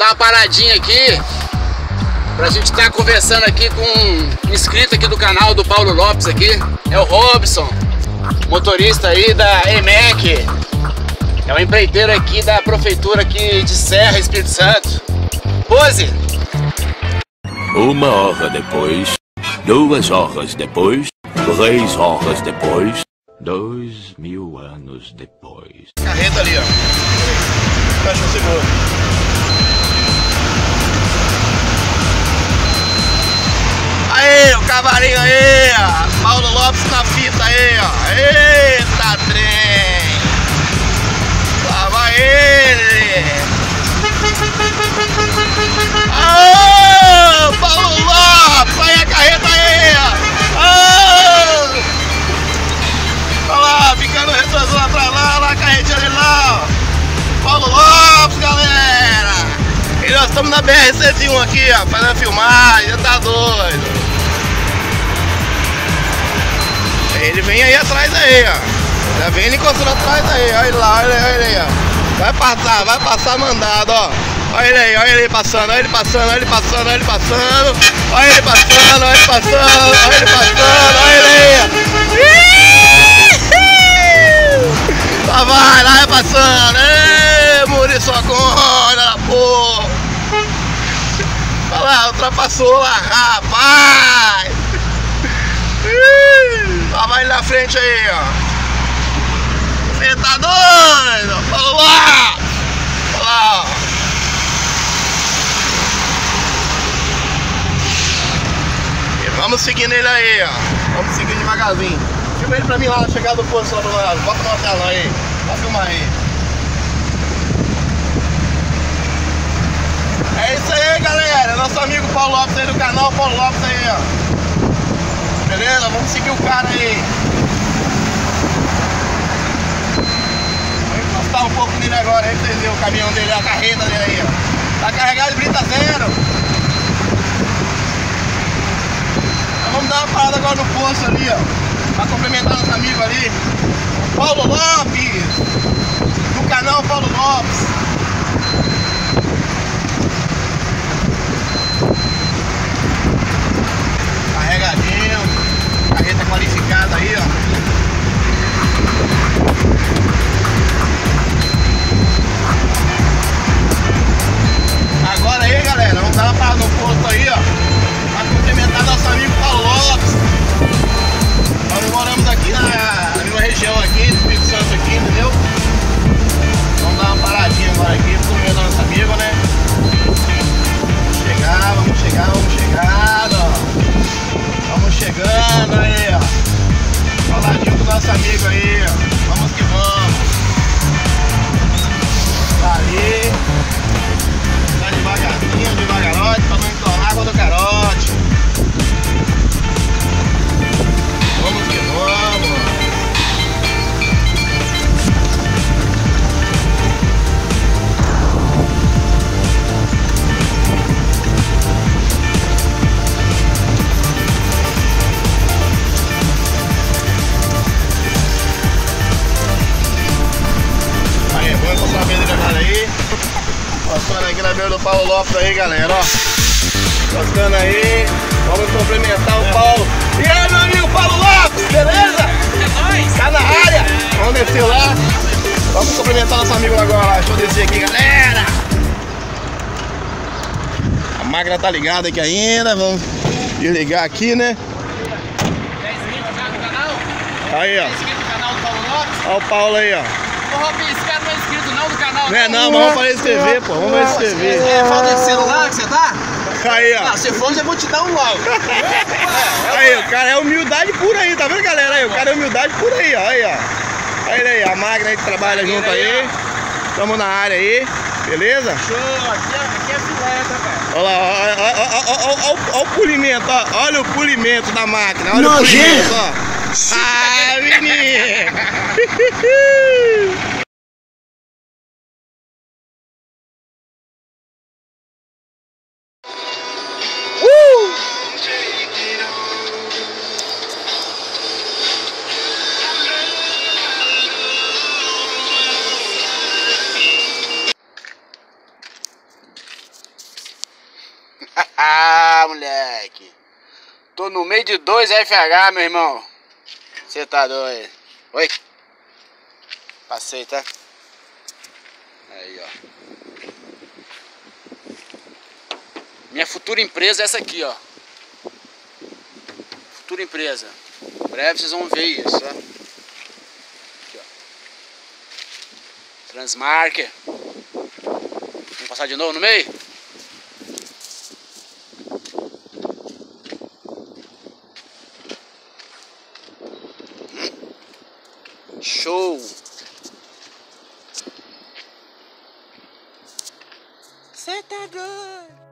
dar uma paradinha aqui pra gente estar conversando aqui com um inscrito aqui do canal do Paulo Lopes aqui. É o Robson, motorista aí da Emec. É um empreiteiro aqui da prefeitura aqui de Serra, Espírito Santo. Pose! Uma hora depois, 2 horas depois, 3 horas depois, 2000 anos depois. Carreta ali, ó. Caixa segura. Aê, o cavalinho aí, ó. Paulo Lopes na fita aí, ó. Eita, trem. Lá vai ele. Aô, Paulo Lopes. Olha a carreta aí, ó. Aô. Olha lá, ficando retrasado lá pra lá, olha lá a carretinha dele lá, ó. Paulo Lopes, galera. E nós estamos na BR 101 aqui, ó, fazendo filmagem, já tá doido. Ele vem aí atrás aí, ó. Já vem ele encostando atrás aí, olha ele lá, olha ele aí, ó. Vai passar mandado, ó. Olha ele aí passando, olha ele passando, olha ele passando, olha ele passando. Olha ele passando, olha ele passando, olha ele passando, olha ele aí, ó. Lá vai, lá vai passando. Ê, Muriço agora, porra. Olha lá, ultrapassou lá, rapaz. Lá vai na frente aí, ó. Você tá doido? Olha lá. Olha lá, ó. E vamos seguindo ele aí, ó. Vamos seguir devagarzinho. Filma ele pra mim lá, chegar do posto lá do lado. Bota no telão aí, vai filmar aí. É isso aí, galera, nosso amigo Paulo Lopes aí do canal, Paulo Lopes aí, ó. Beleza? Vamos seguir o cara aí. Vamos encostar um pouco nele agora, aí pra vocês verem o caminhão dele, a carreta dele aí, ó. Tá carregado de brita zero. Então, vamos dar uma parada agora no posto ali, ó. Pra complementar nosso amigo ali, Paulo Lopes, do canal Paulo Lopes. Carregadinho, carreta qualificada aí, ó. Agora aí, galera, vamos dar uma parada no posto aí, ó, pra complementar nosso amigo Paulo Lopes. Nós moramos aqui na mesma região aqui, do Espírito Santo aqui, entendeu? Vamos dar uma paradinha agora aqui pro meio da nossa amiga, né? Vamos chegando, ó. Vamos chegando aí, ó. Paradinho pro nosso amigo aí, ó. Vamos que vamos. Tá ali. Tá devagarzinho, devagarote, pra não entornar a água do carote. Vamos que vamos! Aí, vou encostar a beira da galera aí. Passando aqui na beira do Paulo Lopes aí, galera, ó. Encostando aí. Vamos complementar o Paulo. E aí, meu amigo Paulo Lopes, beleza? É nóis! Tá na área! Vamos descer lá. Vamos cumprimentar nosso amigo agora. Deixa eu descer aqui, galera! A máquina tá ligada aqui ainda. Vamos desligar aqui, né? 10 inscritos já no canal? Aí, ó. 10 inscritos no canal do Paulo Lopes. Olha o Paulo aí, ó. Ô, Robinho, esse cara não é inscrito não do canal. Não é não, mas vamos fazer inscrever, pô. Vamos fazer inscrever. É falta de celular que você tá? Aí, ó. Não, se for, já vou te dar um logo. Aí, o cara é humildade pura aí, tá vendo, galera? Aí, o cara é humildade pura aí, ó. Aí, ó. Olha ele aí, a máquina aí que trabalha junto aí. Tamo na área aí, beleza? Show, aqui é filé, tá, cara? Olha lá, olha o polimento, ó. Olha o polimento da máquina, olha o polimento, ó. Ah, menino! moleque. Tô no meio de dois FH, meu irmão. Você tá doido. Oi. Passei, tá? Aí, ó. Minha futura empresa é essa aqui, ó. Futura empresa. Em breve vocês vão ver isso, ó. Aqui, ó. Transmarker. Vamos passar de novo no meio? Show! Você tá doido!